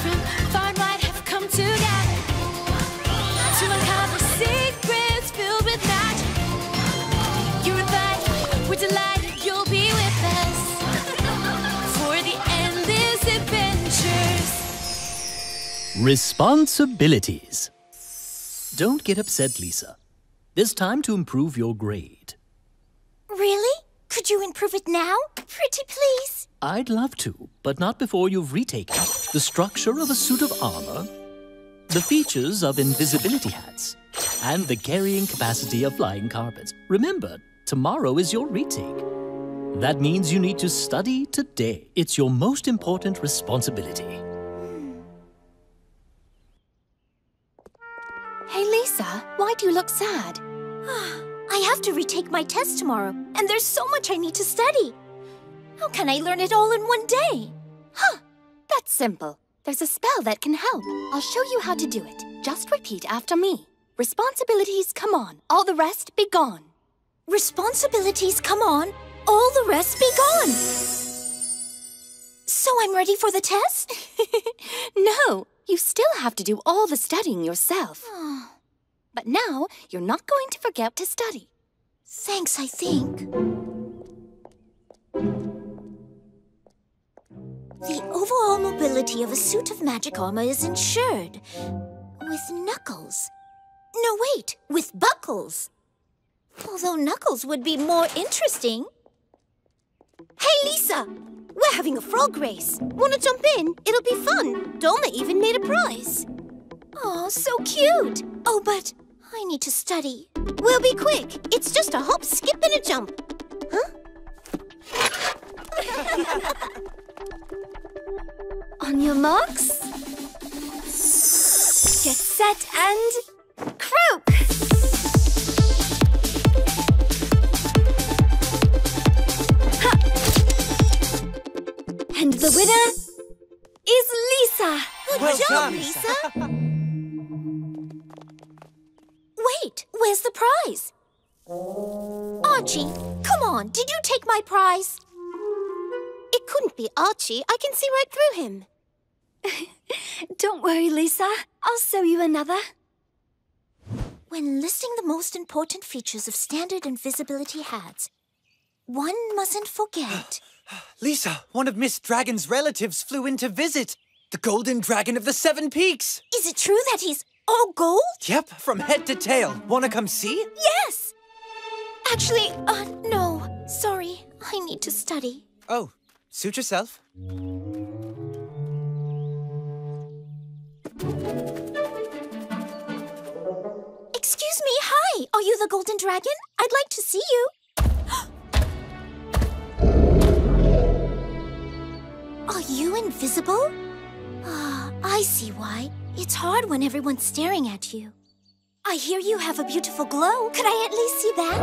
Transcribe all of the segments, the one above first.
from far and wide have come together to uncover secrets filled with magic. You're invited, we're delighted you'll be with us for the endless adventures. Responsibilities. Don't get upset, Lisa. There's time to improve your grade. Really? Could you improve it now? Pretty please? I'd love to, but not before you've retaken the structure of a suit of armor, the features of invisibility hats, and the carrying capacity of flying carpets. Remember, tomorrow is your retake. That means you need to study today. It's your most important responsibility. Hey, Lisa, why do you look sad? I have to retake my test tomorrow, and there's so much I need to study. How can I learn it all in one day? Huh, that's simple. There's a spell that can help. I'll show you how to do it. Just repeat after me. Responsibilities, come on. All the rest, be gone. Responsibilities, come on. All the rest, be gone. So I'm ready for the test? No, you still have to do all the studying yourself. But now, you're not going to forget to study. Thanks, I think. The overall mobility of a suit of magic armor is ensured. With knuckles. No, wait, with buckles. Although knuckles would be more interesting. Hey, Lisa! We're having a frog race. Wanna jump in? It'll be fun. Dolma even made a prize. Oh, so cute! Oh, but... I need to study. We'll be quick. It's just a hop, skip, and a jump. Huh? On your marks... Get set and... croak! Ha! And the winner... is Lisa! Good job, Lisa! Wait, where's the prize? Archie, come on, did you take my prize? It couldn't be Archie, I can see right through him. Don't worry, Lisa, I'll sew you another. When listing the most important features of standard invisibility hats, one mustn't forget... Lisa, one of Miss Dragon's relatives flew in to visit. The Golden Dragon of the Seven Peaks. Is it true that he's... all gold? Yep, from head to tail. Wanna come see? Yes! Actually, no. Sorry, I need to study. Oh, suit yourself. Excuse me, hi! Are you the Golden Dragon? I'd like to see you. Are you invisible? Ah, I see why. It's hard when everyone's staring at you. I hear you have a beautiful glow. Could I at least see that?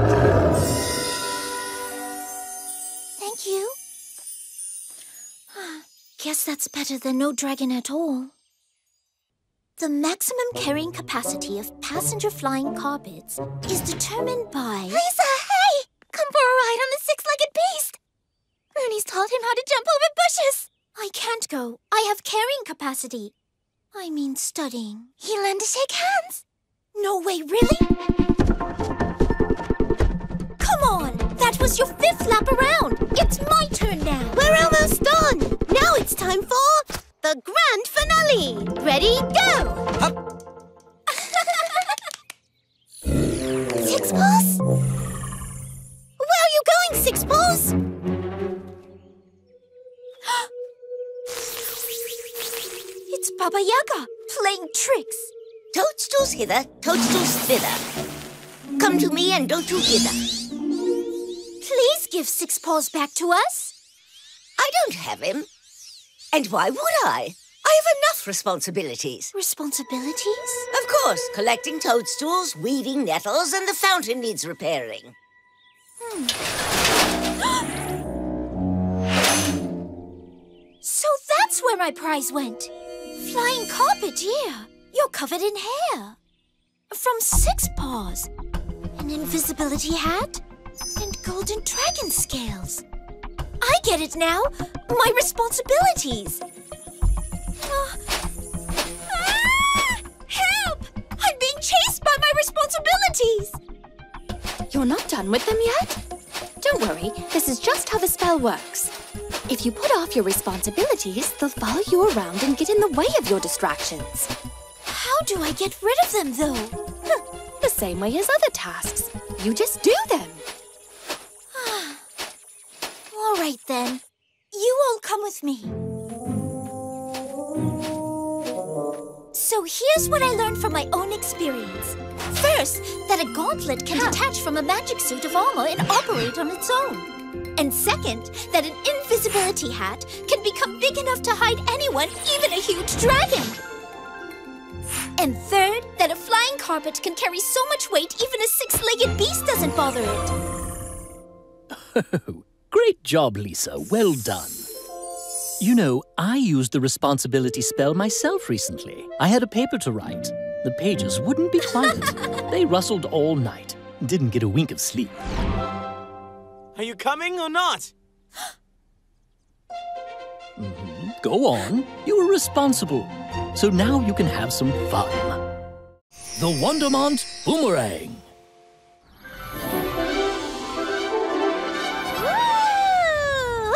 Thank you. Guess that's better than no dragon at all. The maximum carrying capacity of passenger flying carpets is determined by... Lisa, hey! Come for a ride on the six-legged beast! Rooney's taught him how to jump over bushes! I can't go. I have carrying capacity. I mean studying. He'll lend to shake hands. No way, really? Come on! That was your fifth lap around! It's my turn now! We're almost done! Now it's time for... the grand finale! Ready, go! Hup! 6 paws? Where are you going, 6 paws? It's Baba Yaga, playing tricks. Toadstools hither, toadstools thither. Come to me and don't you hither. Please give 6 paws back to us. I don't have him. And why would I? I have enough responsibilities. Responsibilities? Of course, collecting toadstools, weaving nettles, and the fountain needs repairing. So that's where my prize went. Flying carpet here. You're covered in hair. From 6 paws. An invisibility hat. And golden dragon scales. I get it now. My responsibilities. Potties! You're not done with them yet? Don't worry, this is just how the spell works. If you put off your responsibilities, they'll follow you around and get in the way of your distractions. How do I get rid of them, though? The same way as other tasks. You just do them. All right, then. You all come with me. So here's what I learned from my own experience. First, that a gauntlet can detach from a magic suit of armor and operate on its own. And second, that an invisibility hat can become big enough to hide anyone, even a huge dragon. And third, that a flying carpet can carry so much weight even a six-legged beast doesn't bother it. Oh, great job, Lisa. Well done. You know, I used the responsibility spell myself recently. I had a paper to write. The pages wouldn't be quiet. They rustled all night. Didn't get a wink of sleep. Are you coming or not? Go on. You were responsible. So now you can have some fun. The Wondermont Boomerang. Woo!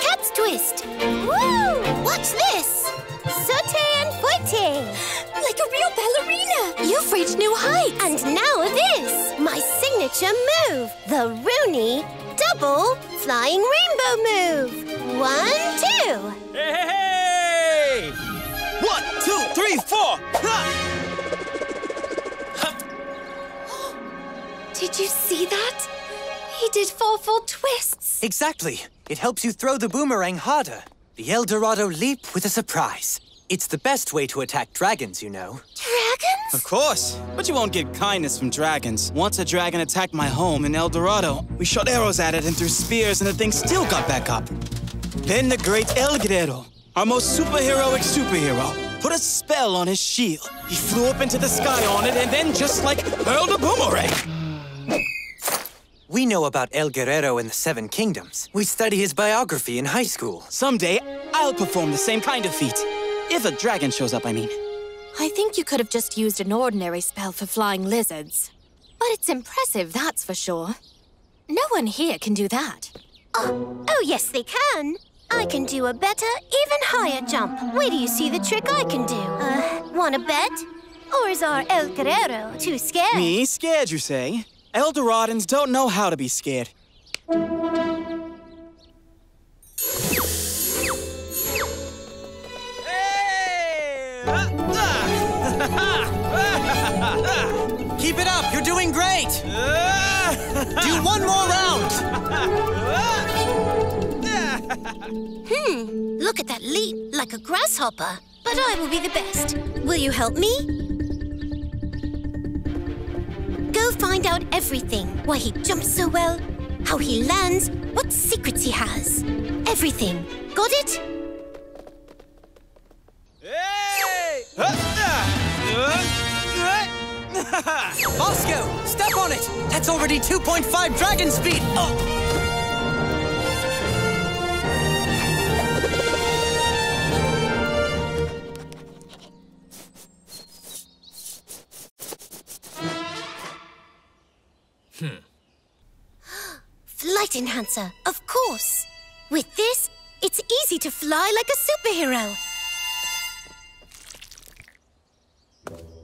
Cat's twist. Woo! Watch this. Saute and fouette. Like a real ballerina. You've reached new heights. And now this, my signature move, the Rooney Double Flying Rainbow Move. 1, 2. Hey, hey, hey! 1, 2, 3, 4! Did you see that? He did four full twists. Exactly. It helps you throw the boomerang harder. The El Dorado Leap with a surprise. It's the best way to attack dragons, you know. Dragons? Of course. But you won't get kindness from dragons. Once a dragon attacked my home in El Dorado, we shot arrows at it and threw spears, and the thing still got back up. Then the great El Guerrero, our most superheroic superhero, put a spell on his shield. He flew up into the sky on it and then just, like, hurled a boomerang. We know about El Guerrero and the Seven Kingdoms. We study his biography in high school. Someday, I'll perform the same kind of feat. If a dragon shows up, I mean. I think you could have just used an ordinary spell for flying lizards. But it's impressive, that's for sure. No one here can do that. Oh yes, they can. I can do a better, even higher jump. Wait till you see the trick I can do. Wanna bet? Or is our El Guerrero too scared? Me? Scared, you say? Eldoradans don't know how to be scared. Keep it up, you're doing great! Do one more round! Look at that leap, like a grasshopper. But I will be the best. Will you help me? Go find out everything. Why he jumps so well, how he lands, what secrets he has. Everything. Got it? Hey! Bosco, step on it! That's already 2.5 dragon speed! Oh. Flight enhancer, of course. With this, it's easy to fly like a superhero.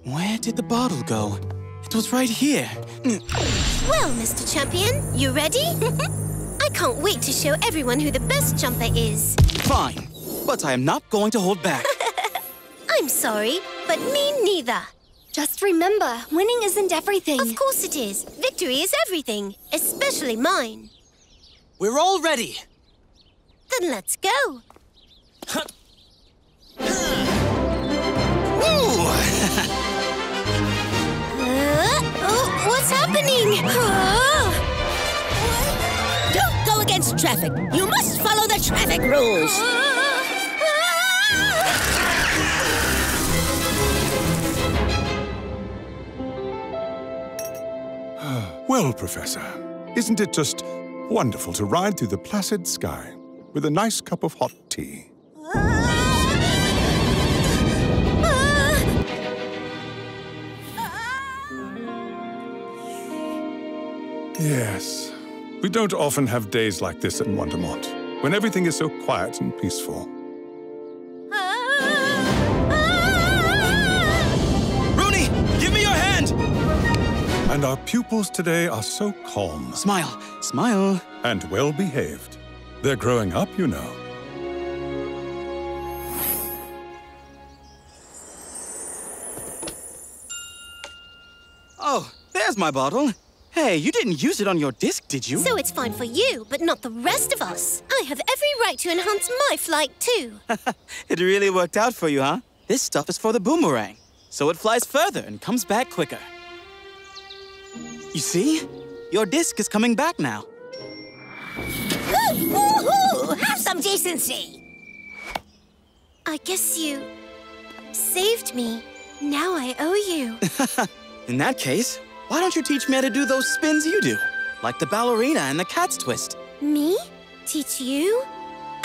Where did the bottle go? It was right here. Well, Mr. Champion, you ready? I can't wait to show everyone who the best jumper is. Fine, but I am not going to hold back. I'm sorry, but me neither. Just remember, winning isn't everything. Of course it is. Victory is everything, especially mine. We're all ready. Then let's go. What's happening? Don't go against traffic. You must follow the traffic rules. Well, Professor, isn't it just wonderful to ride through the placid sky with a nice cup of hot tea? Yes. We don't often have days like this in Wondermont, when everything is so quiet and peaceful. Rooney, give me your hand! And our pupils today are so calm. Smile, smile. And well-behaved. They're growing up, you know. Oh, there's my bottle. Hey, you didn't use it on your disc, did you? So it's fine for you, but not the rest of us. I have every right to enhance my flight, too. It really worked out for you, huh? This stuff is for the boomerang, so it flies further and comes back quicker. You see? Your disc is coming back now. Woohoo! Have some decency! I guess you saved me. Now I owe you. In that case, why don't you teach me how to do those spins you do? Like the ballerina and the cat's twist. Me? Teach you?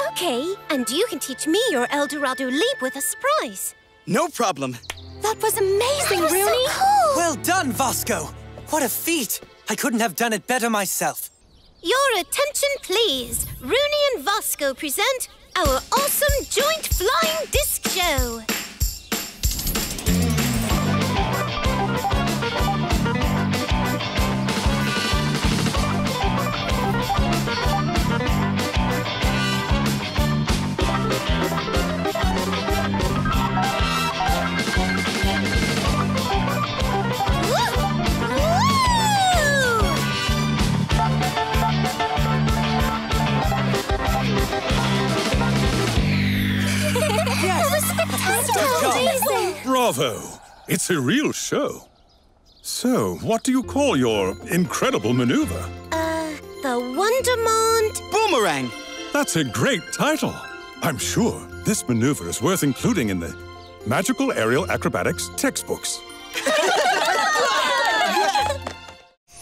Okay, and you can teach me your El Dorado Leap with a surprise. No problem. That was amazing, Rooney. Really? So cool. Well done, Vasco. What a feat. I couldn't have done it better myself. Your attention, please. Rooney and Vasco present our awesome joint flying disc show. Bravo! It's a real show. So, what do you call your incredible maneuver? The Wondermont Boomerang. That's a great title. I'm sure this maneuver is worth including in the Magical Aerial Acrobatics textbooks.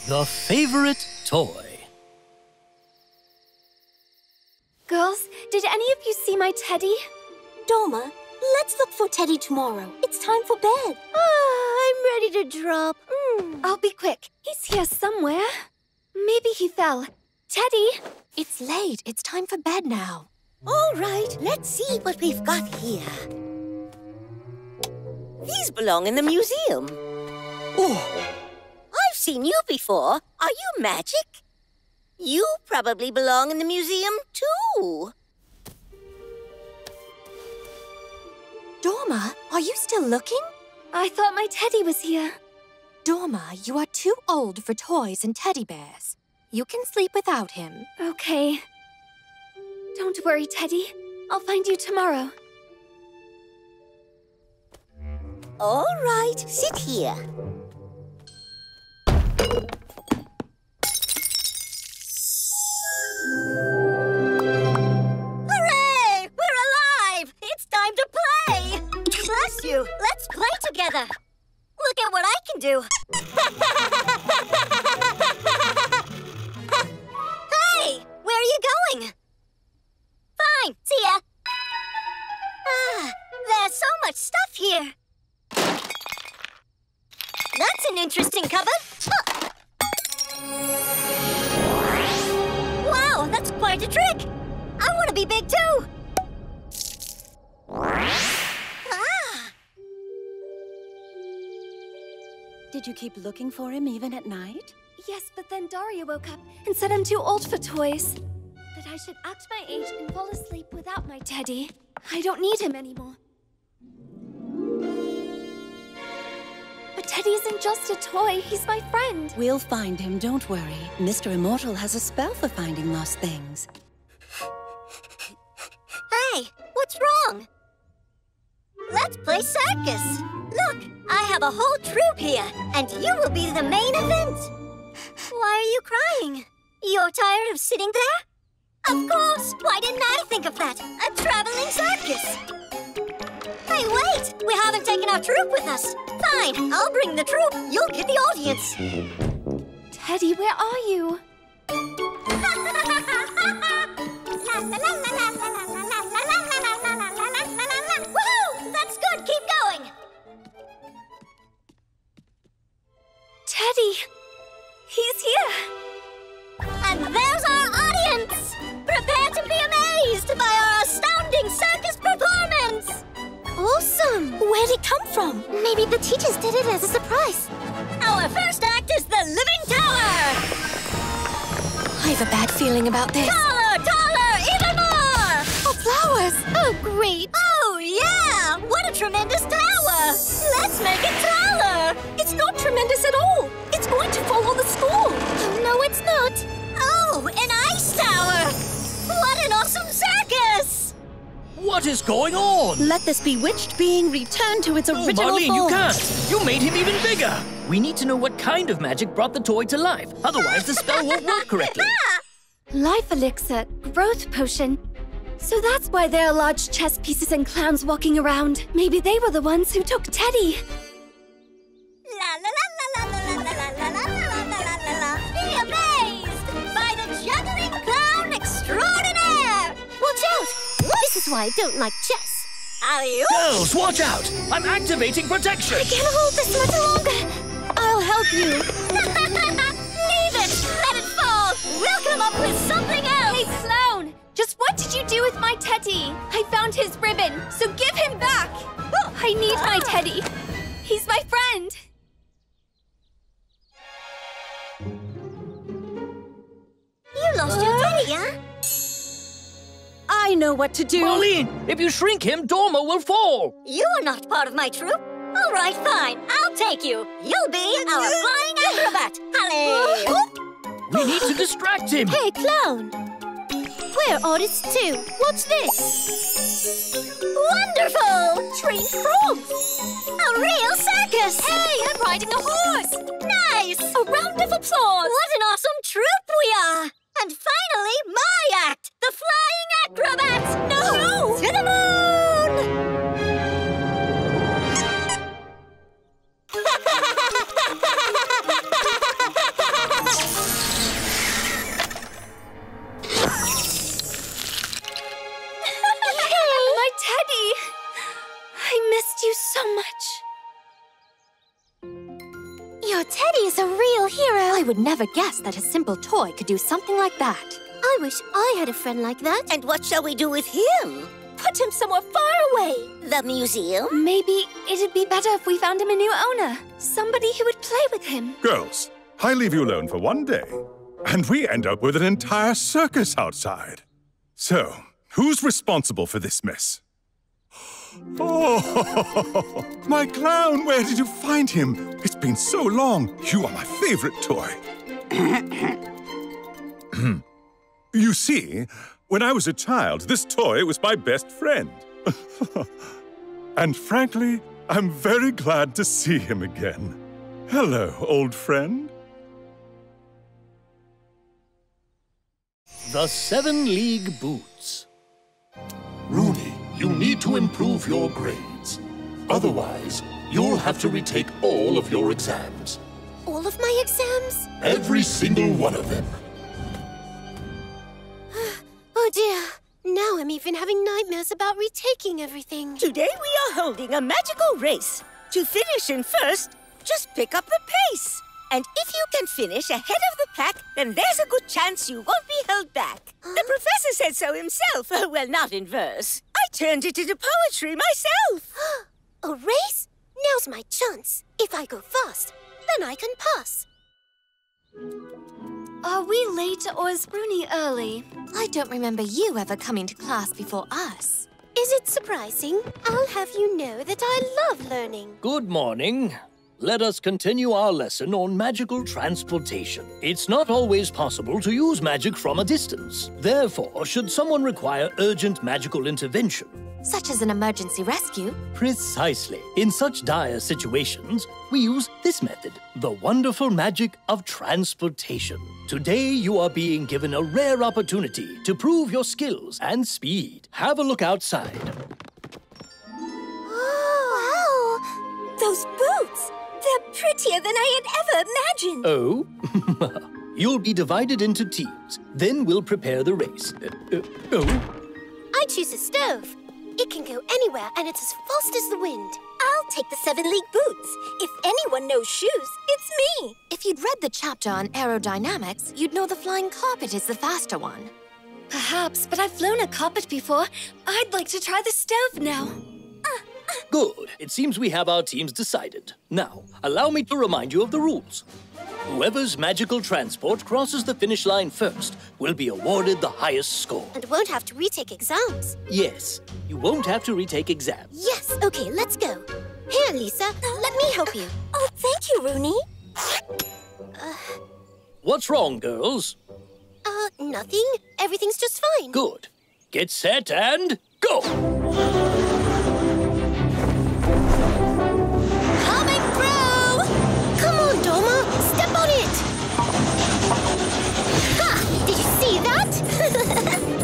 The favorite toy. Girls, did any of you see my teddy? Doma, let's look for Teddy tomorrow. It's time for bed. Oh, I'm ready to drop. I'll be quick. He's here somewhere. Maybe he fell. Teddy! It's late. It's time for bed now. All right, let's see what we've got here. These belong in the museum. Oh! I've seen you before. Are you magic? You probably belong in the museum, too. Dorma, are you still looking? I thought my teddy was here. Dorma, you are too old for toys and teddy bears. You can sleep without him. Okay. Don't worry, Teddy. I'll find you tomorrow. All right, sit here. Hooray! We're alive! It's time to play! Bless you! Let's play together! Look at what I can do! Hey! Where are you going? Fine! See ya! Ah, there's so much stuff here! That's an interesting cupboard! Wow, that's quite a trick! I want to be big too! Did you keep looking for him even at night? Yes, but then Daria woke up and said I'm too old for toys. That I should act my age and fall asleep without my teddy. I don't need him anymore. But Teddy isn't just a toy, he's my friend. We'll find him, don't worry. Mr. Immortal has a spell for finding lost things. Hey, what's wrong? Let's play circus. Look, I have a whole troupe here, and you will be the main event. Why are you crying? You're tired of sitting there? Of course! Why didn't I think of that? A traveling circus! Hey, wait! We haven't taken our troupe with us. Fine, I'll bring the troupe. You'll get the audience. Teddy, where are you? Woohoo! That's good! Keep going! Teddy! He's here! come from? Maybe the teachers did it as a surprise. Our first act is the Living Tower! I have a bad feeling about this. Taller, taller, even more! Oh, flowers! Oh, great! Oh, yeah! What a tremendous tower! Let's make it taller! It's not tremendous at all! It's going to follow the school! Oh, no, it's not! Oh, an ice tower! What an awesome circus! What is going on? Let this bewitched being return to its original form. Marlene, you can't! You made him even bigger! We need to know what kind of magic brought the toy to life. Otherwise, the spell won't work correctly. Life elixir, growth potion. So that's why there are large chess pieces and clowns walking around. Maybe they were the ones who took Teddy. La la la la la la la la la la la la. Be amazed by the juggling clown extraordinaire! Watch out! This is why I don't like chess. Girls, watch out! I'm activating protection! I can't hold this much longer! I'll help you! Leave it! Let it fall! We'll come up with something else! Hey, clown! Just what did you do with my teddy? I found his ribbon, so give him back! I need my teddy. He's my friend! You lost your teddy, huh? I know what to do. Marlene, if you shrink him, Dormo will fall. You are not part of my troop. All right, fine. I'll take you. You'll be our flying acrobat. Halle! We need to distract him. Hey, clown. We're artists too. What's this? Wonderful! Trained frogs. A real circus. Hey, I'm riding a horse. Nice. A round of applause. What an awesome troop we are. And finally, my act! The Flying Acrobats! No! Oh. To the moon! Yay! My teddy! I missed you so much. Your teddy is a real hero. I would never guess that a simple toy could do something like that. I wish I had a friend like that. And what shall we do with him? Put him somewhere far away. The museum? Maybe it'd be better if we found him a new owner. Somebody who would play with him. Girls, I leave you alone for one day, and we end up with an entire circus outside. So, who's responsible for this mess? Oh, my clown, where did you find him? It's been so long. You are my favorite toy. You see, when I was a child, this toy was my best friend. And frankly, I'm very glad to see him again. Hello, old friend. The Seven League Boots. Rooney, you need to improve your grades. Otherwise, you'll have to retake all of your exams. All of my exams? Every single one of them. Oh dear, now I'm even having nightmares about retaking everything. Today we are holding a magical race. To finish in first, just pick up the pace. And if you can finish ahead of the pack, then there's a good chance you won't be held back. Huh? The professor said so himself. Oh, well, not in verse. I turned it into poetry myself. A race? Now's my chance. If I go fast, then I can pass. Are we late or is Rooney early? I don't remember you ever coming to class before us. Is it surprising? I'll have you know that I love learning. Good morning. Let us continue our lesson on magical transportation. It's not always possible to use magic from a distance. Therefore, should someone require urgent magical intervention, such as an emergency rescue? Precisely. In such dire situations, we use this method, the wonderful magic of transportation. Today, you are being given a rare opportunity to prove your skills and speed. Have a look outside. Oh, wow! Those boots! They're prettier than I had ever imagined! Oh? You'll be divided into teams. Then we'll prepare the race. Oh? I choose a stove. It can go anywhere, and it's as fast as the wind. I'll take the Seven League Boots. If anyone knows shoes, it's me. If you'd read the chapter on aerodynamics, you'd know the flying carpet is the faster one. Perhaps, but I've flown a carpet before. I'd like to try the stove now. Good. It seems we have our teams decided. Now, allow me to remind you of the rules. Whoever's magical transport crosses the finish line first will be awarded the highest score. And won't have to retake exams. Yes, you won't have to retake exams. Yes, okay, let's go. Here, Lisa, let me help you. Oh, thank you, Rooney. What's wrong, girls? Nothing. Everything's just fine. Good. Get set and go! Coming through! Come on, Doma! Step on it! Ha! Did you see that?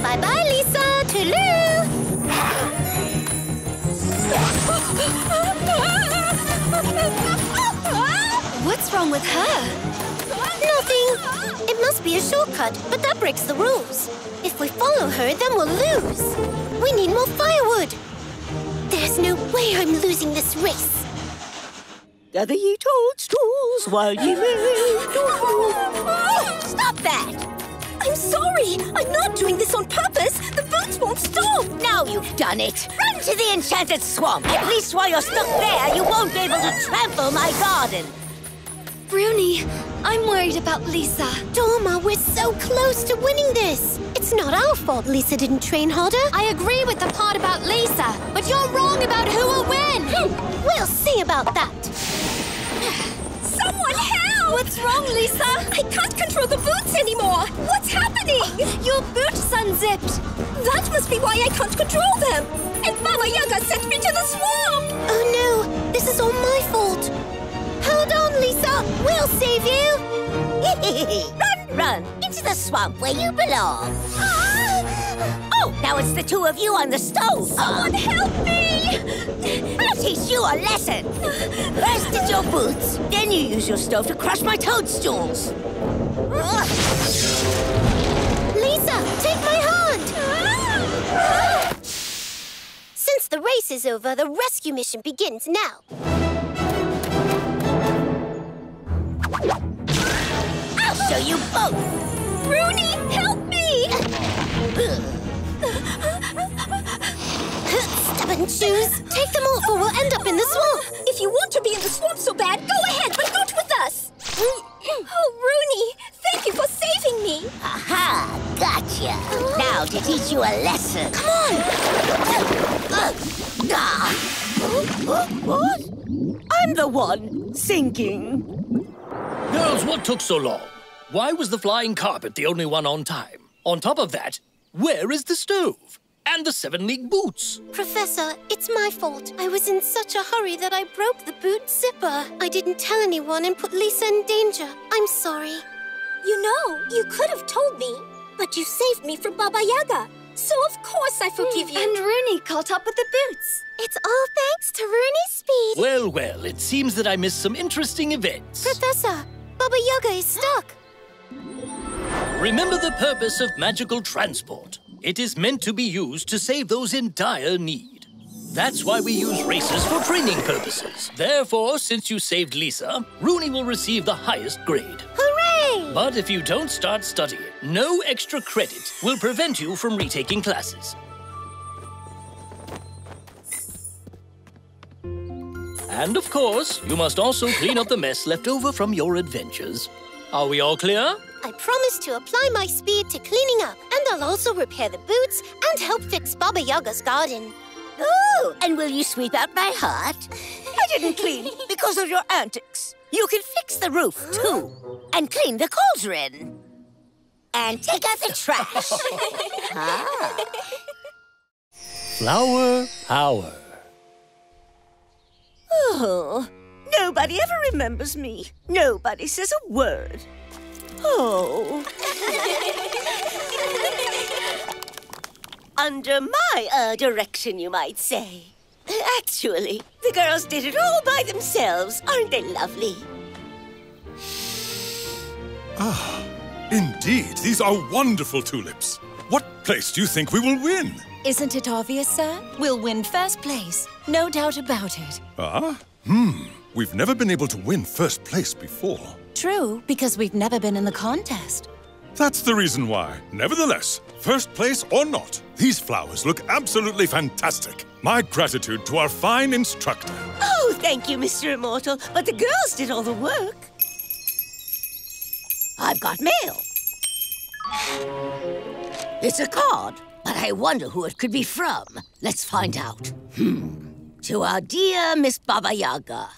Bye-bye, Lisa! Toodaloo! What's wrong with her? Nothing. It must be a shortcut, but that breaks the rules. If we follow her, then we'll lose. We need more firewood. There's no way I'm losing this race. Gather ye toadstools while ye may. Stop that! I'm sorry. I'm not doing this on purpose. The boots won't stop. Now you've done it. Run to the enchanted swamp. At least while you're stuck there, you won't be able to trample my garden. Rooney, I'm worried about Lisa. Doma, we're so close to winning this. It's not our fault Lisa didn't train harder. I agree with the part about Lisa, but you're wrong about who will win. We'll see about that. Someone help! What's wrong, Lisa? I can't control the boots anymore. What's happening? Your boots unzipped. That must be why I can't control them. And Baba Yaga sent me to the swamp. Oh no, this is all my fault. Hold on, Lisa! We'll save you! Run! Into the swamp where you belong! Oh, now it's the two of you on the stove! Someone help me! I'll teach you a lesson! First it's your boots, then you use your stove to crush my toadstools! Lisa, take my hand! Since the race is over, the rescue mission begins now. I'll show you both! Rooney, help me! Stubborn shoes! Take them off or we'll end up in the swamp! If you want to be in the swamp so bad, go ahead, but not with us! Oh, Rooney, thank you for saving me! Aha! Gotcha! Oh. Now to teach you a lesson! Come on! I'm the one sinking! Girls, what took so long? Why was the flying carpet the only one on time? On top of that, where is the stove? And the Seven League Boots? Professor, it's my fault. I was in such a hurry that I broke the boot zipper. I didn't tell anyone and put Lisa in danger. I'm sorry. You know, you could have told me, but you saved me from Baba Yaga. So of course I forgive you. And Rooney caught up with the boots. It's all thanks to Rooney's speed. Well, well, it seems that I missed some interesting events. Professor, Baba Yaga is stuck. Remember the purpose of magical transport. It is meant to be used to save those in dire need. That's why we use races for training purposes. Therefore, since you saved Lisa, Rooney will receive the highest grade. Hooray! But if you don't start studying, no extra credit will prevent you from retaking classes. And of course, you must also clean up the mess left over from your adventures. Are we all clear? I promise to apply my speed to cleaning up, and I'll also repair the boots and help fix Baba Yaga's garden. Oh, and will you sweep out my heart? I didn't clean because of your antics. You can fix the roof, too, and clean the cauldron. And take out the trash. Flower Power. Oh, nobody ever remembers me. Nobody says a word. Oh. Under my direction, you might say. Actually, the girls did it all by themselves. Aren't they lovely? Ah, indeed. These are wonderful tulips. What place do you think we will win? Isn't it obvious, sir? We'll win first place. No doubt about it. Ah? We've never been able to win first place before. True, because we've never been in the contest. That's the reason why. Nevertheless, first place or not, these flowers look absolutely fantastic. My gratitude to our fine instructor. Oh, thank you, Mr. Immortal, but the girls did all the work. I've got mail. It's a card, but I wonder who it could be from. Let's find out. To our dear Miss Baba Yaga.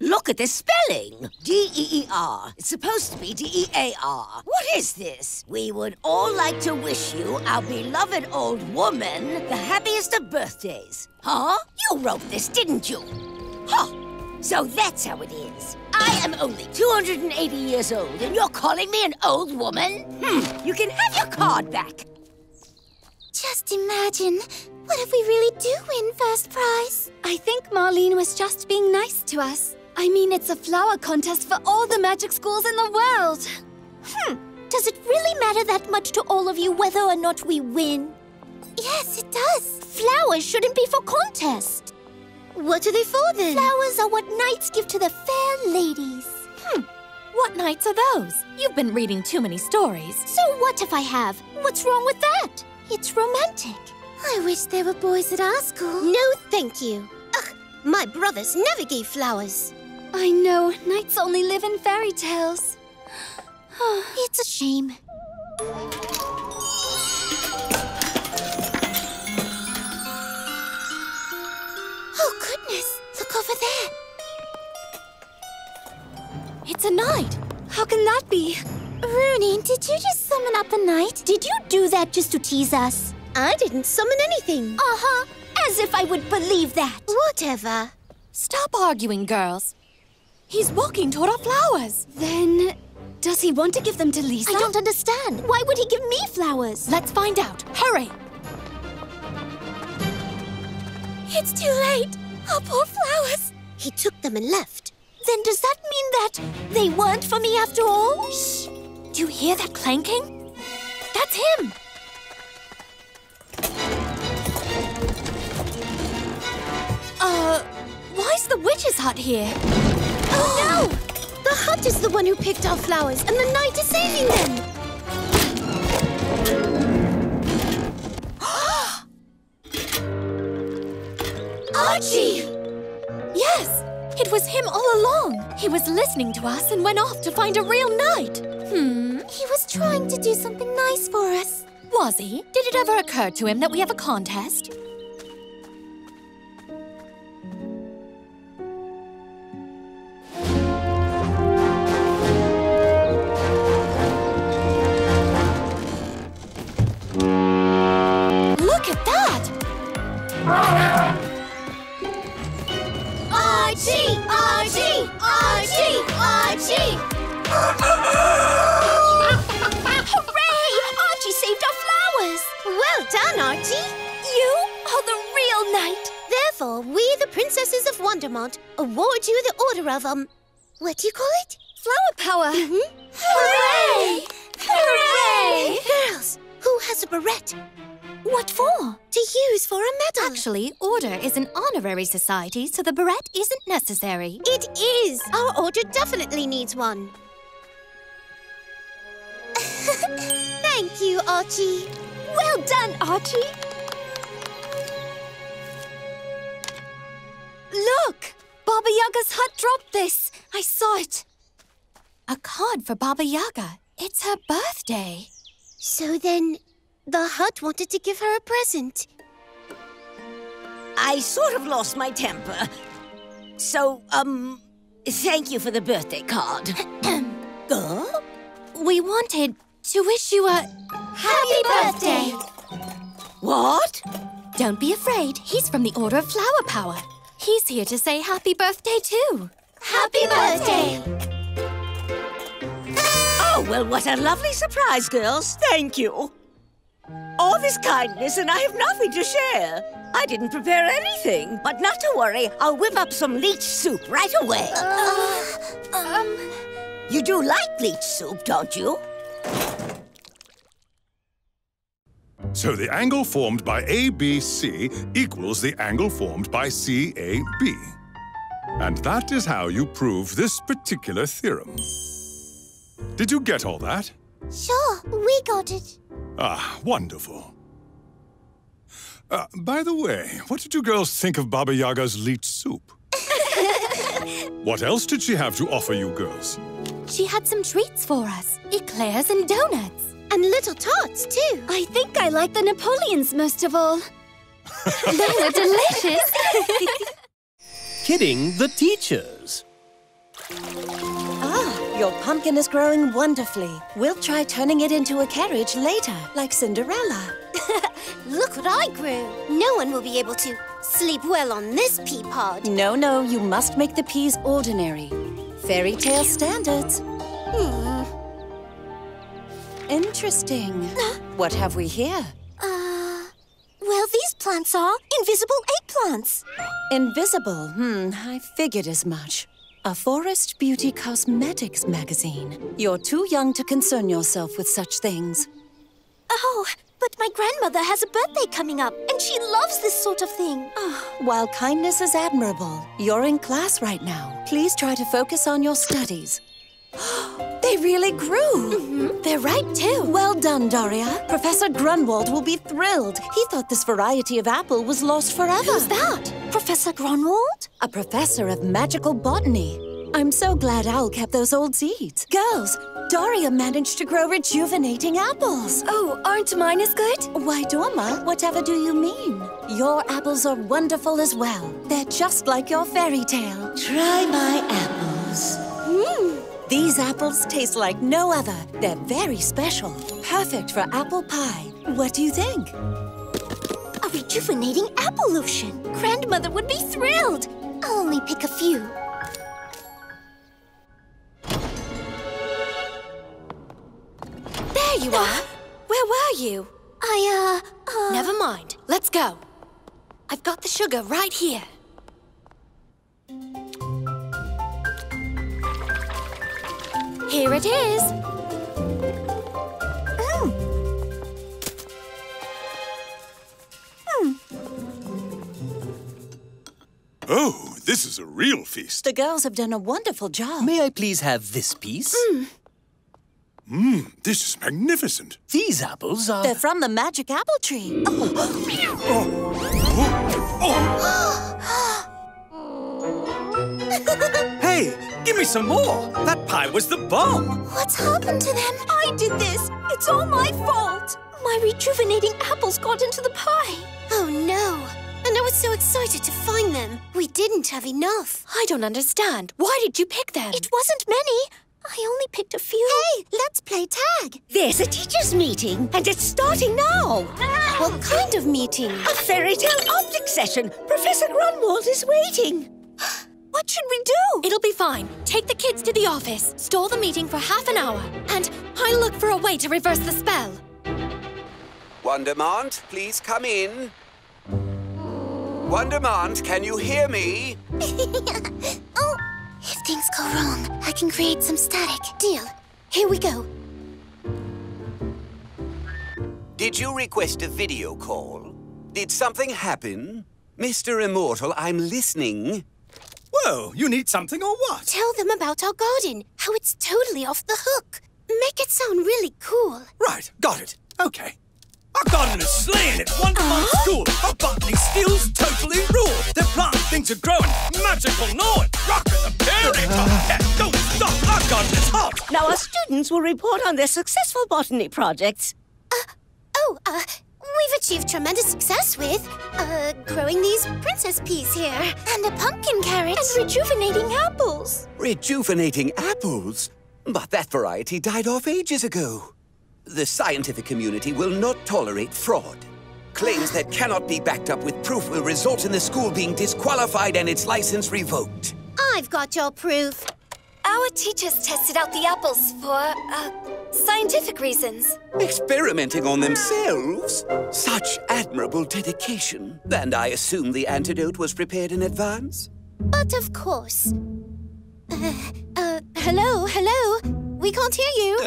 Look at this spelling. D-E-E-R. It's supposed to be D-E-A-R. What is this? We would all like to wish you, our beloved old woman, the happiest of birthdays. Huh? You wrote this, didn't you? Huh. So that's how it is. I am only 280 years old, and you're calling me an old woman? You can have your card back. Just imagine. What if we really do win first prize? I think Marlene was just being nice to us. I mean, it's a flower contest for all the magic schools in the world. Does it really matter that much to all of you whether or not we win? Yes, it does. Flowers shouldn't be for contest. What are they for, then? Flowers are what knights give to the fair ladies. What knights are those? You've been reading too many stories. So what if I have? What's wrong with that? It's romantic. I wish there were boys at our school. No, thank you. Ugh, my brothers never gave flowers. I know, knights only live in fairy tales. It's a shame. Oh, goodness. Look over there. It's a knight. How can that be? Rooney, did you just summon up a knight? Did you do that just to tease us? I didn't summon anything. Uh-huh. As if I would believe that. Whatever. Stop arguing, girls. He's walking toward our flowers. Then, does he want to give them to Lisa? I don't understand. Why would he give me flowers? Let's find out. Hurry. It's too late. Our poor flowers. He took them and left. Then does that mean that they weren't for me after all? Shh. Do you hear that clanking? That's him. Why's the witch's hut here? Oh, no! The hut is the one who picked our flowers, and the knight is saving them! Archie! Yes, it was him all along. He was listening to us and went off to find a real knight. He was trying to do something nice for us. Was he? Did it ever occur to him that we have a contest? Look at that! Archie! Archie! Archie! Archie! Hooray! Archie saved our flowers! Well done, Archie! You are the real knight! Therefore, we, the princesses of Wondermont, award you the Order of, what do you call it? Flower Power! Hooray! Hooray! Girls, who has a barrette? What for? To use for a medal. Actually, Order is an honorary society, so the barrette isn't necessary. It is! Our Order definitely needs one. Thank you, Archie. Well done, Archie. Look! Baba Yaga's hut dropped this. I saw it. A card for Baba Yaga. It's her birthday. So then... the hut wanted to give her a present. I sort of lost my temper. So, thank you for the birthday card. We wanted to wish you a... Happy birthday! What? Don't be afraid. He's from the Order of Flower Power. He's here to say happy birthday, too. Happy birthday! Oh, well, what a lovely surprise, girls. Thank you. All this kindness, and I have nothing to share. I didn't prepare anything, but not to worry. I'll whip up some leech soup right away. You do like leech soup, don't you? So the angle formed by ABC equals the angle formed by CAB. And that is how you prove this particular theorem. Did you get all that? Sure, we got it. Ah, wonderful. By the way, what did you girls think of Baba Yaga's leet soup? What else did she have to offer you girls? She had some treats for us. Eclairs and donuts. And little tots, too. I think I like the Napoleons most of all. They were delicious. Kidding the teachers. Ah, your pumpkin is growing wonderfully. We'll try turning it into a carriage later, like Cinderella. Look what I grew. No one will be able to sleep well on this pea pod. No, no, you must make the peas ordinary. Fairy tale standards. Hmm. Interesting. What have we here? Well, these plants are invisible eggplants. Invisible? I figured as much. A Forest Beauty Cosmetics magazine. You're too young to concern yourself with such things. Oh, but my grandmother has a birthday coming up, and she loves this sort of thing. Oh. While kindness is admirable, you're in class right now. Please try to focus on your studies. They really grew. They're right, too. Well done, Daria. Professor Grunwald will be thrilled. He thought this variety of apple was lost forever. Who's that? Professor Grunwald? A professor of magical botany. I'm so glad Owl kept those old seeds. Girls, Daria managed to grow rejuvenating apples. Oh, aren't mine as good? Why, Dorma, whatever do you mean? Your apples are wonderful as well. They're just like your fairy tale. Try my apples. These apples taste like no other. They're very special. Perfect for apple pie. What do you think? A rejuvenating apple lotion. Grandmother would be thrilled. I'll only pick a few. There you are. Where were you? Never mind. Let's go. I've got the sugar right here. Here it is. Oh, this is a real feast. The girls have done a wonderful job. May I please have this piece? This is magnificent. These apples are... They're from the magic apple tree. Hey, give me some more. That pie was the bomb. What's happened to them? I did this. It's all my fault. My rejuvenating apples got into the pie. Oh, no. And I was so excited to find them. We didn't have enough. I don't understand. Why did you pick them? It wasn't many. I only picked a few. Hey, let's play tag. There's a teacher's meeting, and it's starting now. What kind of meeting? A fairy tale optics session. Professor Grunwald is waiting. What should we do? It'll be fine. Take the kids to the office, stall the meeting for half an hour, and I'll look for a way to reverse the spell. Wondermont, please come in. Wondermont, can you hear me? Oh, if things go wrong, I can create some static. Deal. Here we go. Did you request a video call? Did something happen? Mr. Immortal, I'm listening. Whoa, you need something or what? Tell them about our garden, how it's totally off the hook. Make it sound really cool. Right, got it. Okay. Our garden is slaying it. Wondermont School. Our botany skills totally rule. Their plant things are growing, magical gnawing, rocking the berry bucket. Don't stop, our garden is hot. Now our students will report on their successful botany projects. We've achieved tremendous success with growing these princess peas here, and a pumpkin carrot, and rejuvenating apples. Rejuvenating apples? But that variety died off ages ago. The scientific community will not tolerate fraud. Claims that cannot be backed up with proof will result in the school being disqualified and its license revoked. I've got your proof. Our teachers tested out the apples for, scientific reasons. Experimenting on themselves? Such admirable dedication. And I assume the antidote was prepared in advance? But of course. Hello, hello? We can't hear you.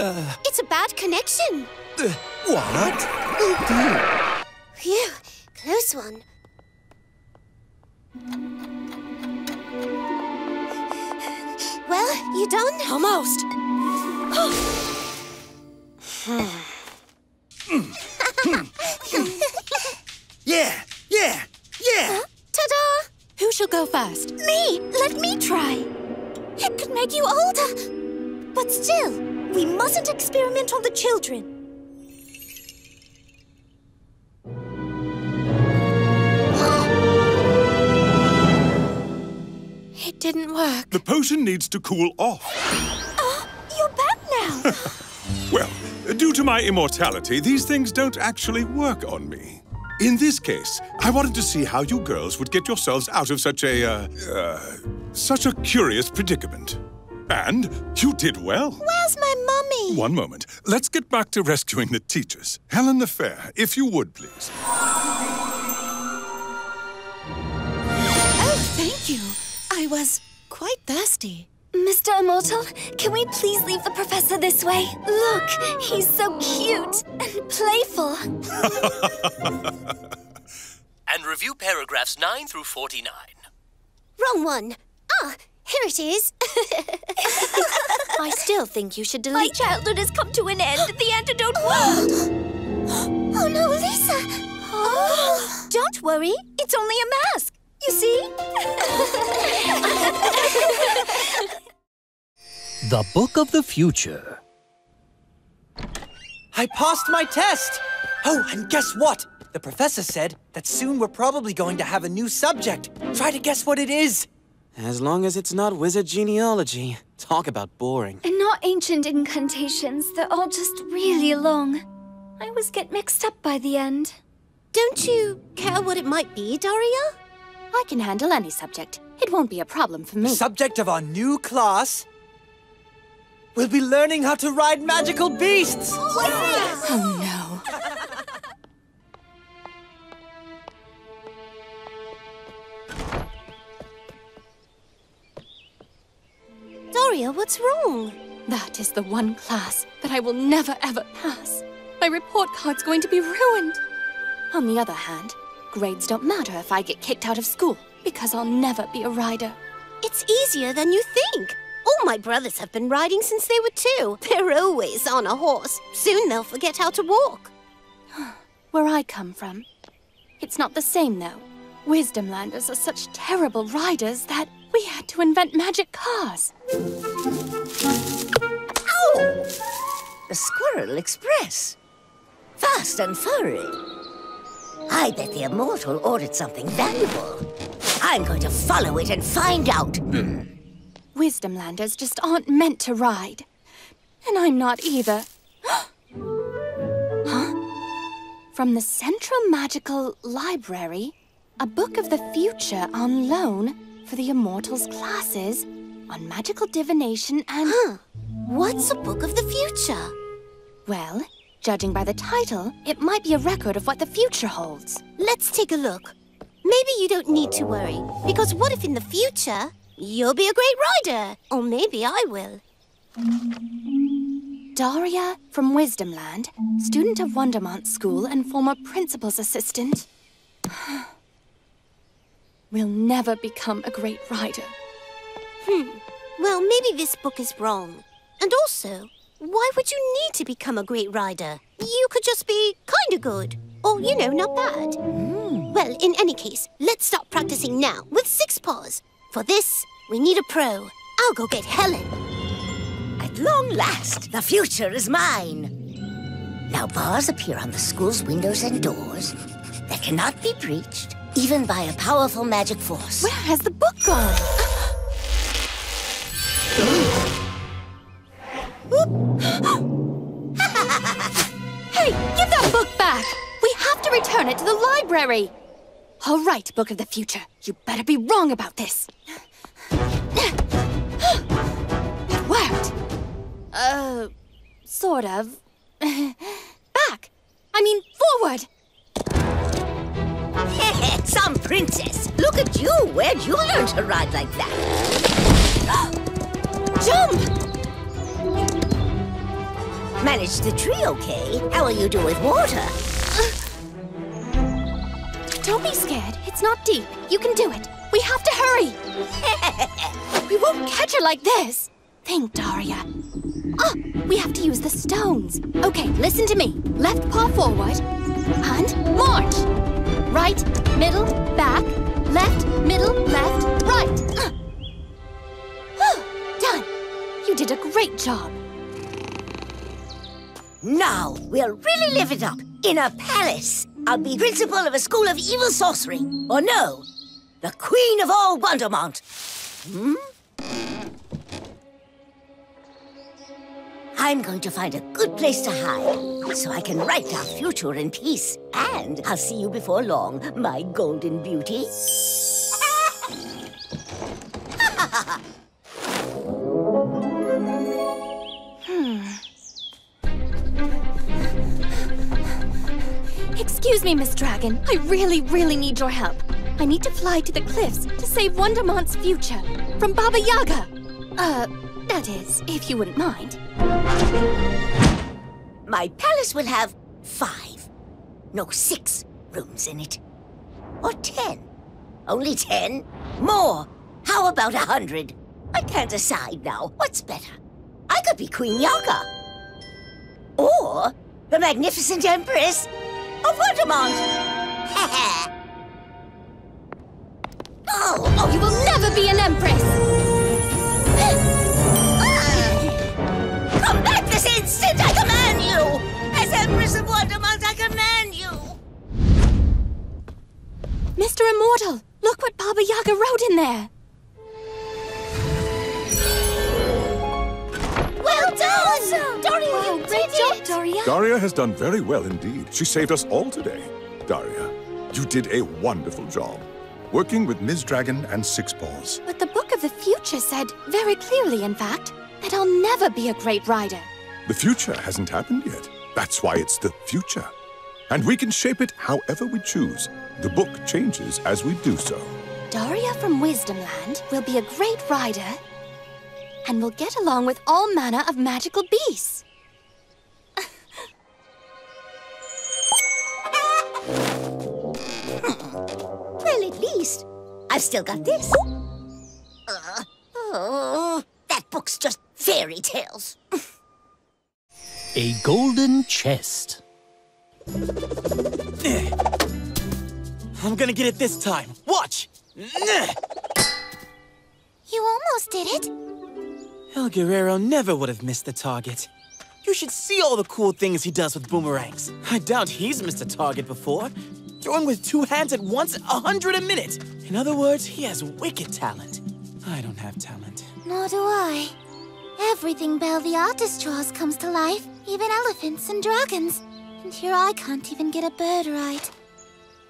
It's a bad connection. What? Oh, dear. Phew, close one. Well, you done? Almost. Yeah! Ta-da! Who shall go first? Me! Let me try! It could make you older! But still, we mustn't experiment on the children. It didn't work. The potion needs to cool off. You're back now! Well, due to my immortality, these things don't actually work on me. In this case, I wanted to see how you girls would get yourselves out of such a curious predicament. And you did well. Where's my mummy? One moment. Let's get back to rescuing the teachers. Helen the Fair, if you would, please. Oh, thank you. I was quite thirsty. Mr. Immortal, can we please leave the Professor this way? Look, he's so cute and playful. And review paragraphs 9 through 49. Wrong one. Here it is. I still think you should delete... My childhood has come to an end. The antidote worked. Oh, no, Lisa. Oh. Don't worry. It's only a mask. You see? The Book of the Future. I passed my test! Oh, and guess what? The Professor said that soon we're probably going to have a new subject. Try to guess what it is. As long as it's not wizard genealogy. Talk about boring. And not ancient incantations. They're all just really long. I always get mixed up by the end. Don't you care what it might be, Daria? I can handle any subject. It won't be a problem for me. The subject of our new class will be learning how to ride magical beasts! Oh no. Daria, what's wrong? That is the one class that I will never ever pass. My report card's going to be ruined. On the other hand, grades don't matter if I get kicked out of school, because I'll never be a rider. It's easier than you think. All my brothers have been riding since they were 2. They're always on a horse. Soon they'll forget how to walk. Where I come from, it's not the same, though. Wisdomlanders are such terrible riders that we had to invent magic cars. Ow! The Squirrel Express. Fast and furry. I bet the Immortal ordered something valuable. I'm going to follow it and find out. Wisdomlanders just aren't meant to ride. And I'm not either. From the Central Magical Library, a Book of the Future on loan for the Immortal's classes on magical divination and... What's a Book of the Future? Well... Judging by the title, it might be a record of what the future holds. Let's take a look. Maybe you don't need to worry, because what if in the future, you'll be a great rider? Or maybe I will. Daria from Wisdomland, student of Wondermont School and former principal's assistant, will never become a great rider. Well, maybe this book is wrong. And also... Why would you need to become a great rider? You could just be kinda good. Or, you know, not bad. Well, in any case, let's start practicing now with 6 paws. For this, we need a pro. I'll go get Helen. At long last, the future is mine. Now bars appear on the school's windows and doors that cannot be breached, even by a powerful magic force. Where has the book gone? Hey, give that book back! We have to return it to the library! All right, Book of the Future, you better be wrong about this. It worked! Sort of. Back! I mean, forward! Some princess! Look at you! Where'd you learn to ride like that? Jump! Managed the tree okay. How will you do with water? Don't be scared. It's not deep. You can do it. We have to hurry. We won't catch her like this. Think, Daria. We have to use the stones. Okay, listen to me. Left paw forward and march. right, middle, back, left, middle, left, right. Done! You did a great job. Now we'll really live it up in a palace. I'll be principal of a school of evil sorcery. Or no, the queen of all Wondermont. I'm going to find a good place to hide so I can write our future in peace. And I'll see you before long, my golden beauty. Excuse me, Miss Dragon. I really need your help. I need to fly to the cliffs to save Wondermont's future from Baba Yaga. That is, if you wouldn't mind. My palace will have 5, no, 6 rooms in it. Or 10. Only 10? More. How about 100? I can't decide now. What's better? I could be Queen Yaga. Or the magnificent Empress of Wondermont! Oh, you will never be an empress! Come back this instant, I command you! As Empress of Wondermont, I command you! Mr. Immortal, look what Baba Yaga wrote in there! Well done! Doria, wow, you did it! Doria. Daria has done very well indeed. She saved us all today. Daria, you did a wonderful job, working with Ms. Dragon and Sixpaws. But the Book of the Future said, very clearly in fact, that I'll never be a great rider. The future hasn't happened yet. That's why it's the future. And we can shape it however we choose. The book changes as we do so. Daria from Wisdomland will be a great rider, and we'll get along with all manner of magical beasts. Well, at least I've still got this. That book's just fairy tales. A golden chest. I'm gonna get it this time. Watch! You almost did it. El Guerrero never would have missed the target. You should see all the cool things he does with boomerangs. I doubt he's missed a target before. Throwing with 2 hands at once, 100 a minute. In other words, he has wicked talent. I don't have talent. Nor do I. Everything Belle the artist draws comes to life, even elephants and dragons. And here I can't even get a bird right.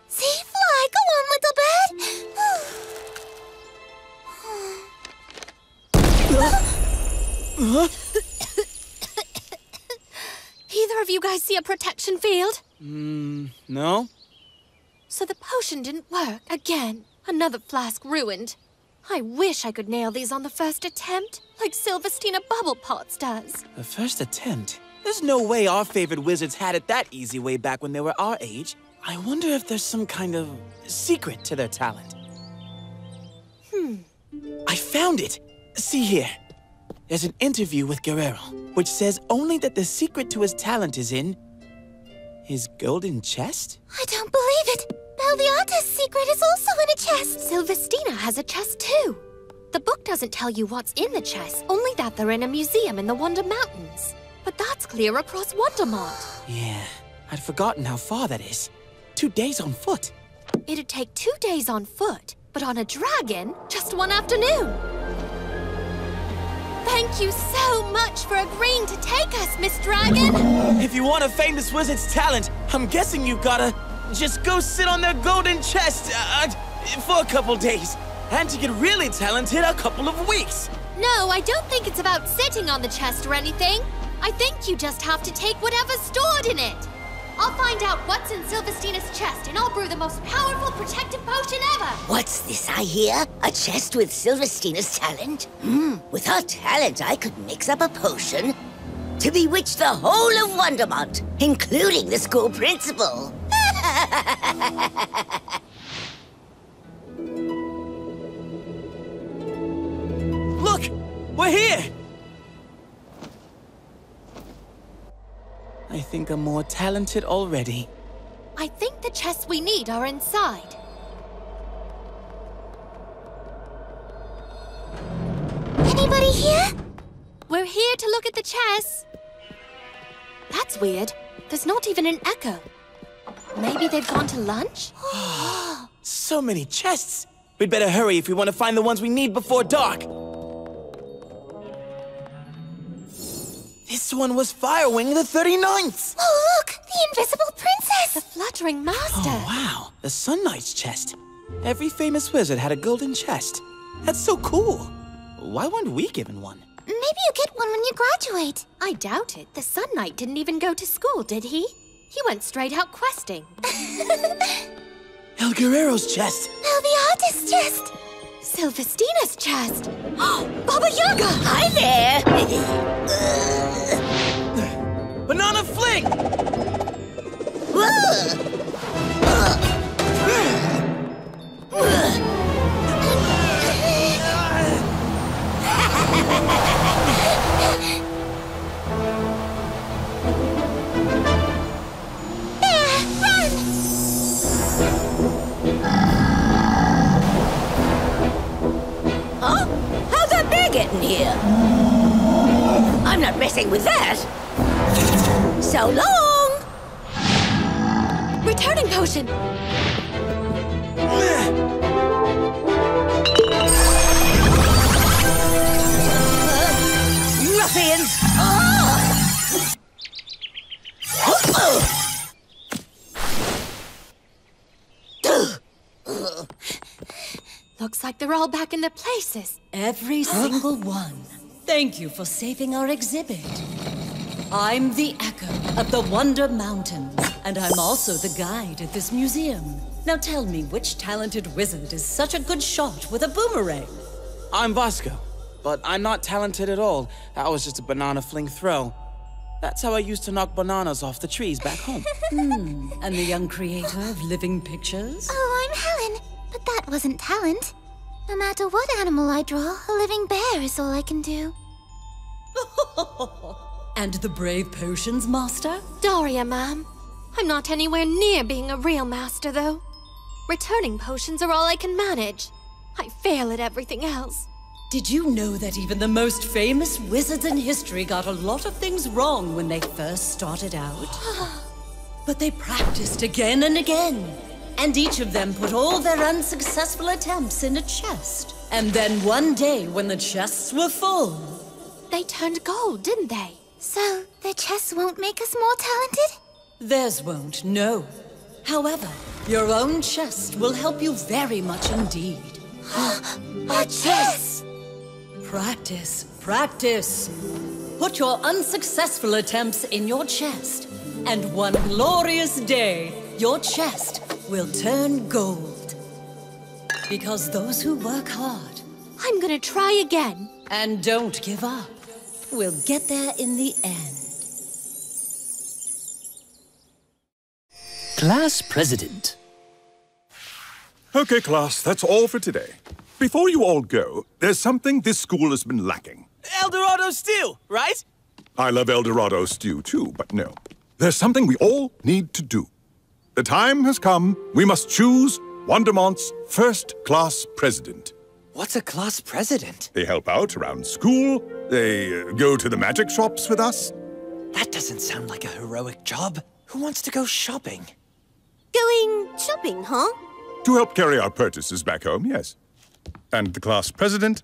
See, fly, go on, little bird. Huh? Either of you guys see a protection field? No. So the potion didn't work. Again, another flask ruined. I wish I could nail these on the first attempt, like Silvestina Bubble Potts does. The first attempt? There's no way our favorite wizards had it that easy way back when they were our age. I wonder if there's some kind of secret to their talent. I found it! See here. There's an interview with Guerrero, which says only that the secret to his talent is in his golden chest? I don't believe it! Belle the artist's secret is also in a chest! Silvestina has a chest too! The book doesn't tell you what's in the chest, only that they're in a museum in the Wonder Mountains. But that's clear across Wondermont. Yeah, I'd forgotten how far that is. 2 days on foot. It'd take 2 days on foot, but on a dragon, just 1 afternoon. Thank you so much for agreeing to take us, Miss Dragon! If you want a famous wizard's talent, I'm guessing you gotta just go sit on their golden chest for a couple days. And to get really talented, a couple of weeks. No, I don't think it's about sitting on the chest or anything. I think you just have to take whatever's stored in it. I'll find out what's in Silvestina's chest, and I'll brew the most powerful protective potion ever! What's this I hear? A chest with Silvestina's talent? With her talent, I could mix up a potion to bewitch the whole of Wondermont, including the school principal. Look! We're here! I think I'm more talented already. I think the chests we need are inside. Anybody here? We're here to look at the chests. That's weird. There's not even an echo. Maybe they've gone to lunch? So many chests! We'd better hurry if we want to find the ones we need before dark. This one was Firewing the 39th! Oh, look! The Invisible Princess! The Fluttering Master! Oh, wow! The Sun Knight's chest! Every famous wizard had a golden chest. That's so cool! Why weren't we given one? Maybe you get one when you graduate. I doubt it. The Sun Knight didn't even go to school, did he? He went straight out questing. El Guerrero's chest! El the Artist's chest! Silvestina's chest! Oh, Baba Yaga! Hi there! Banana fling! Getting here. I'm not messing with that. So long! Returning potion! Ruffians! Looks like they're all back in their places. Every single one. Thank you for saving our exhibit. I'm the Echo of the Wonder Mountains, and I'm also the guide at this museum. Now tell me, which talented wizard is such a good shot with a boomerang? I'm Vasco, but I'm not talented at all. I was just a banana fling throw. That's how I used to knock bananas off the trees back home. And the young creator of Living Pictures? Oh, I'm Helen. But that wasn't talent. No matter what animal I draw, a living bear is all I can do. And the brave potions master? Daria, ma'am. I'm not anywhere near being a real master, though. Returning potions are all I can manage. I fail at everything else. Did you know that even the most famous wizards in history got a lot of things wrong when they first started out? But they practiced again and again. And each of them put all their unsuccessful attempts in a chest. And then one day, when the chests were full... They turned gold, didn't they? So, the chests won't make us more talented? Theirs won't, no. However, your own chest will help you very much indeed. A chest! Practice, practice. Put your unsuccessful attempts in your chest. And one glorious day, your chest will turn gold. Because those who work hard... I'm gonna try again. And don't give up. We'll get there in the end. Class President. Okay, class, that's all for today. Before you all go, there's something this school has been lacking. Eldorado Stew, right? I love Eldorado Stew too, but no. There's something we all need to do. The time has come. We must choose Wondermont's first class president. What's a class president? They help out around school. They go to the magic shops with us. That doesn't sound like a heroic job. Who wants to go shopping? Going shopping, huh? To help carry our purchases back home, yes. And the class president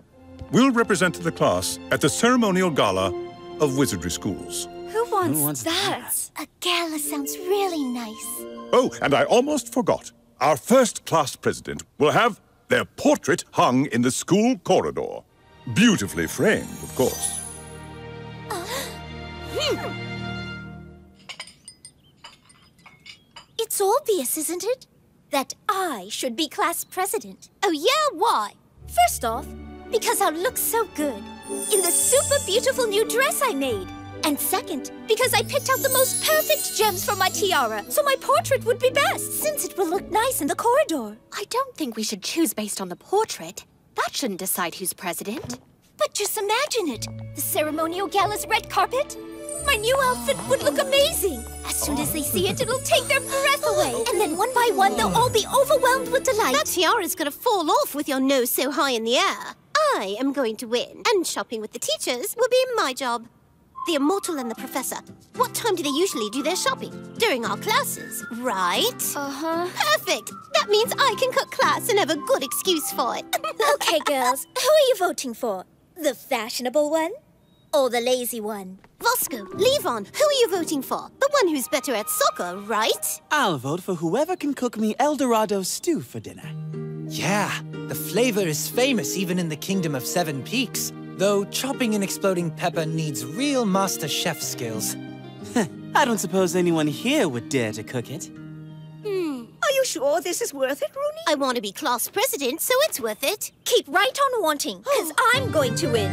will represent the class at the ceremonial gala of Wizardry Schools. Who wants that? A gala sounds really nice. Oh, and I almost forgot. Our first class president will have their portrait hung in the school corridor. Beautifully framed, of course. It's obvious, isn't it? That I should be class president. Oh yeah, why? First off, because I'll look so good in the super beautiful new dress I made. And second, because I picked out the most perfect gems for my tiara, so my portrait would be best, since it will look nice in the corridor. I don't think we should choose based on the portrait. That shouldn't decide who's president. But just imagine it. The ceremonial gala's red carpet, My new outfit would look amazing. As soon as they see it, it'll take their breath away. And then one by one, they'll all be overwhelmed with delight. That tiara's gonna fall off with your nose so high in the air. I am going to win, and shopping with the teachers will be my job. The Immortal and the Professor. What time do they usually do their shopping? During our classes, right? Uh-huh. Perfect! That means I can cut class and have a good excuse for it. Okay, girls, who are you voting for? The fashionable one or the lazy one? Vosko, Levon, who are you voting for? The one who's better at soccer, right? I'll vote for whoever can cook me El Dorado Stew for dinner. Yeah, the flavor is famous even in the Kingdom of Seven Peaks. Though chopping and exploding pepper needs real master chef skills. I don't suppose anyone here would dare to cook it. Are you sure this is worth it, Rooney? I want to be class president, so it's worth it. Keep right on wanting, because I'm going to win.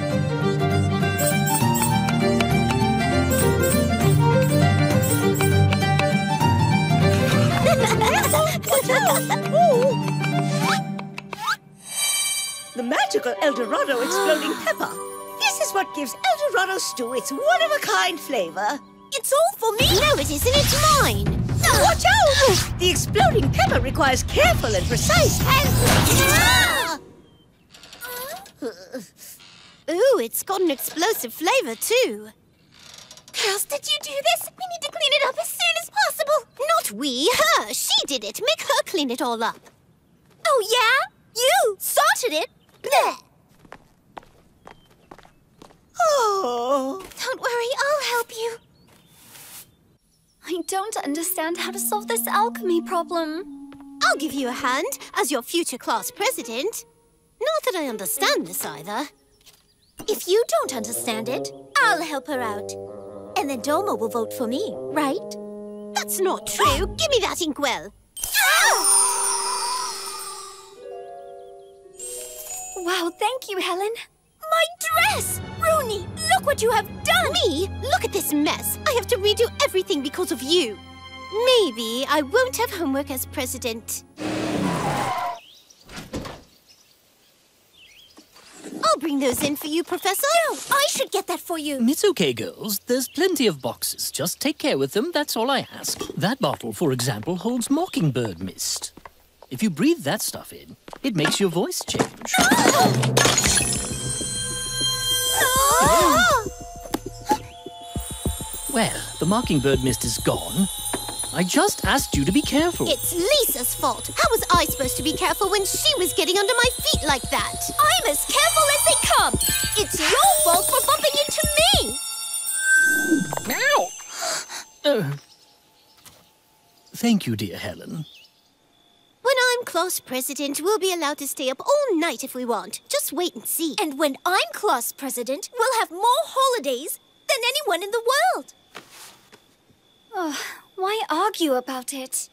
Watch out! The magical El Dorado exploding pepper. This is what gives El Dorado Stew its one-of-a-kind flavor. It's all for me! No, it isn't. It's mine! Watch out! The exploding pepper requires careful and precise handling. Ooh, it's got an explosive flavor, too. Girls, did you do this? We need to clean it up as soon as possible. Not we, her. She did it. Make her clean it all up. Oh, yeah? You started it? There. Oh. Don't worry, I'll help you. I don't understand how to solve this alchemy problem. I'll give you a hand as your future class president. Not that I understand this either. If you don't understand it, I'll help her out. And then Doma will vote for me, right? That's not true. Give me that inkwell. Wow, thank you, Helen. My dress! Rooney, look what you have done! Me? Look at this mess. I have to redo everything because of you. Maybe I won't have homework as president. I'll bring those in for you, Professor. No, I should get that for you. It's okay, girls. There's plenty of boxes. Just take care with them, that's all I ask. That bottle, for example, holds mockingbird mist. If you breathe that stuff in, it makes your voice change. Well, the mockingbird mist is gone. I just asked you to be careful. It's Lisa's fault. How was I supposed to be careful when she was getting under my feet like that? I'm as careful as they come. It's your fault for bumping into me. Ow! Thank you, dear Helen. When I'm class president, we'll be allowed to stay up all night if we want. Just wait and see. And when I'm class president, we'll have more holidays than anyone in the world. Oh, why argue about it?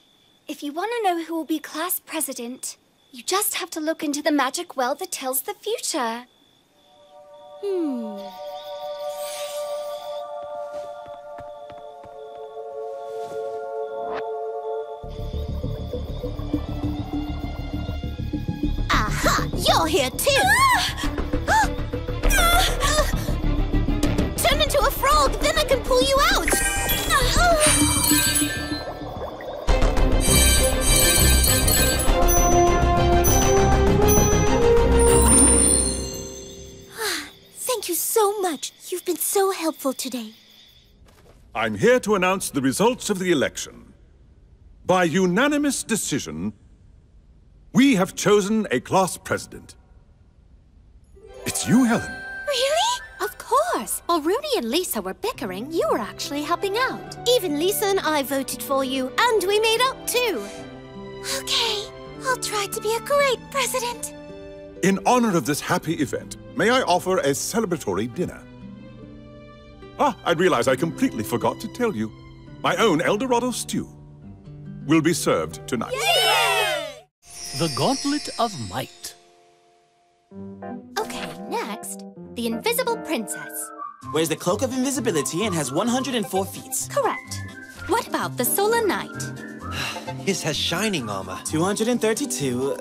If you want to know who will be class president, you just have to look into the magic well that tells the future. You're here too! Turn into a frog, then I can pull you out! Thank you so much. You've been so helpful today. I'm here to announce the results of the election. By unanimous decision, we have chosen a class president. It's you, Helen. Really? Of course. While Rooney and Lisa were bickering, you were actually helping out. Even Lisa and I voted for you, and we made up too. Okay, I'll try to be a great president. In honor of this happy event, may I offer a celebratory dinner? I realize I completely forgot to tell you. My own El Dorado stew will be served tonight. Yay! The Gauntlet of Might. Okay, next, the Invisible Princess. Wears the Cloak of Invisibility and has 104 feet. Correct. What about the Solar Knight? His has Shining Armor. 232...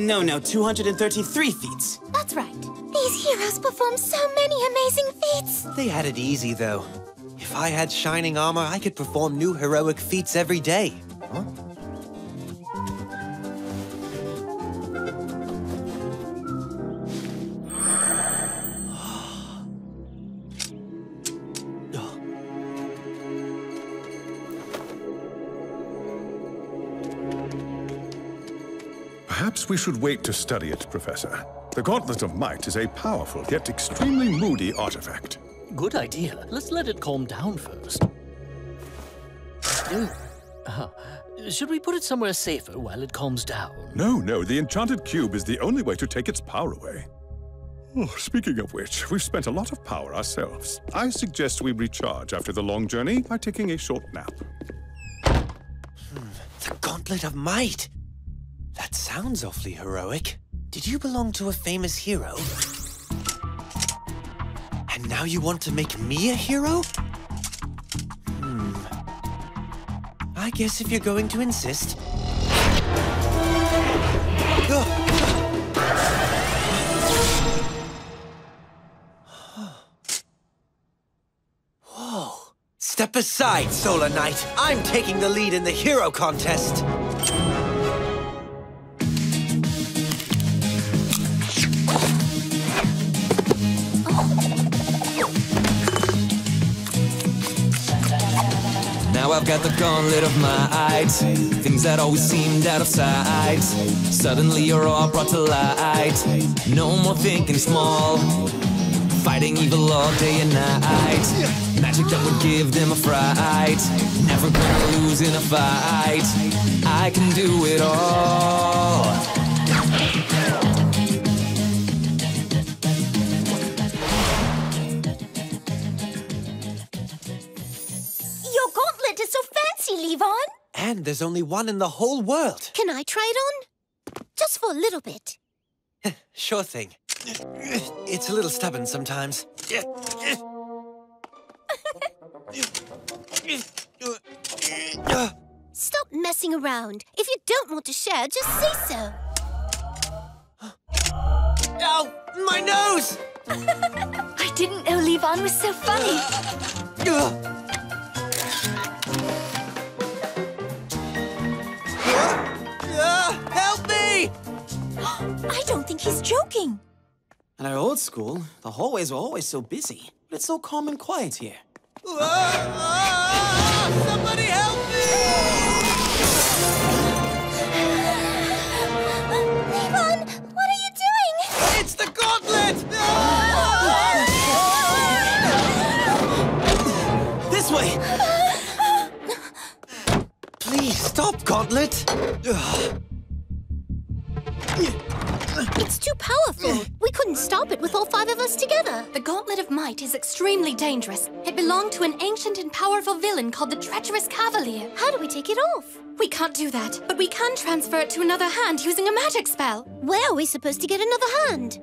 no, 233 feet. That's right. These heroes perform so many amazing feats. They had it easy, though. If I had Shining Armor, I could perform new heroic feats every day. Huh? Perhaps we should wait to study it, Professor. The Gauntlet of Might is a powerful yet extremely moody artifact. Good idea. Let's let it calm down first. Should we put it somewhere safer while it calms down? No. The Enchanted Cube is the only way to take its power away. Oh, speaking of which, we've spent a lot of power ourselves. I suggest we recharge after the long journey by taking a short nap. The Gauntlet of Might? That sounds awfully heroic. Did you belong to a famous hero? And now you want to make me a hero? I guess if you're going to insist. Whoa. Step aside, Solar Knight. I'm taking the lead in the hero contest. I've got the gauntlet of might. Things that always seemed out of sight, suddenly you're all brought to light. No more thinking small, fighting evil all day and night. Magic that would give them a fright, never gonna lose in a fight. I can do it all. It's so fancy, Levon! And there's only one in the whole world! Can I try it on? Just for a little bit. Sure thing. It's a little stubborn sometimes. Stop messing around. If you don't want to share, just say so. Ow! My nose! I didn't know Levon was so funny. Help me! I don't think he's joking. At our old school, the hallways were always so busy, but it's so calm and quiet here. Somebody help me! Levon, what are you doing? It's the gauntlet! This way! Please stop, Gauntlet! It's too powerful. We couldn't stop it with all five of us together. The Gauntlet of Might is extremely dangerous. It belonged to an ancient and powerful villain called the Treacherous Cavalier. How do we take it off? We can't do that, but we can transfer it to another hand using a magic spell. Where are we supposed to get another hand?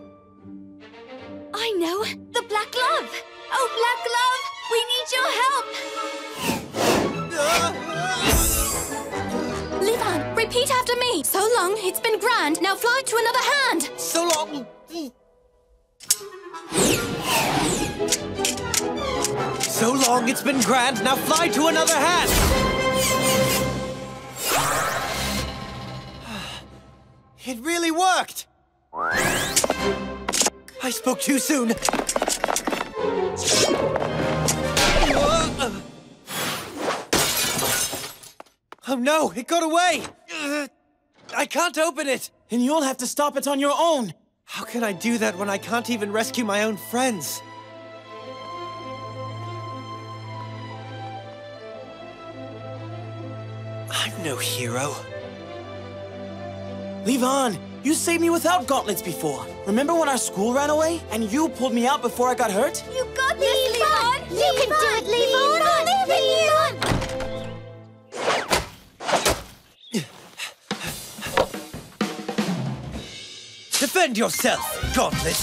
I know, the Black Glove! Oh, Black Glove, we need your help! Levon, repeat after me. So long, it's been grand. Now fly to another hand. So long. So long, it's been grand. Now fly to another hand. It really worked. I spoke too soon. Oh no, it got away! I can't open it! And you'll have to stop it on your own! How can I do that when I can't even rescue my own friends? I'm no hero. Levon, you saved me without gauntlets before. Remember when our school ran away? And you pulled me out before I got hurt? You got me, Levon! You can do it, Levon! I believe in you! Defend yourself, Gauntlet!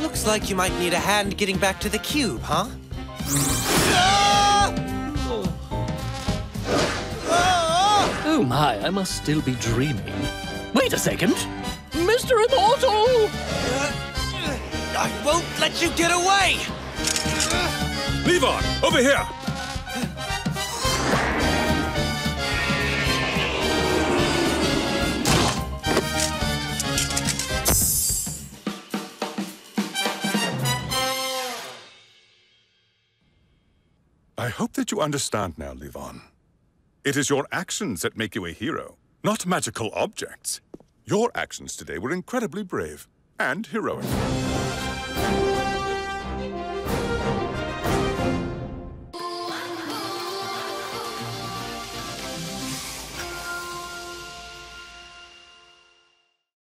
Looks like you might need a hand getting back to the cube, huh? Oh my, I must still be dreaming. Wait a second! Mr. Immortal! I won't let you get away! Levon, over here! I hope that you understand now, Levon. It is your actions that make you a hero, not magical objects. Your actions today were incredibly brave and heroic.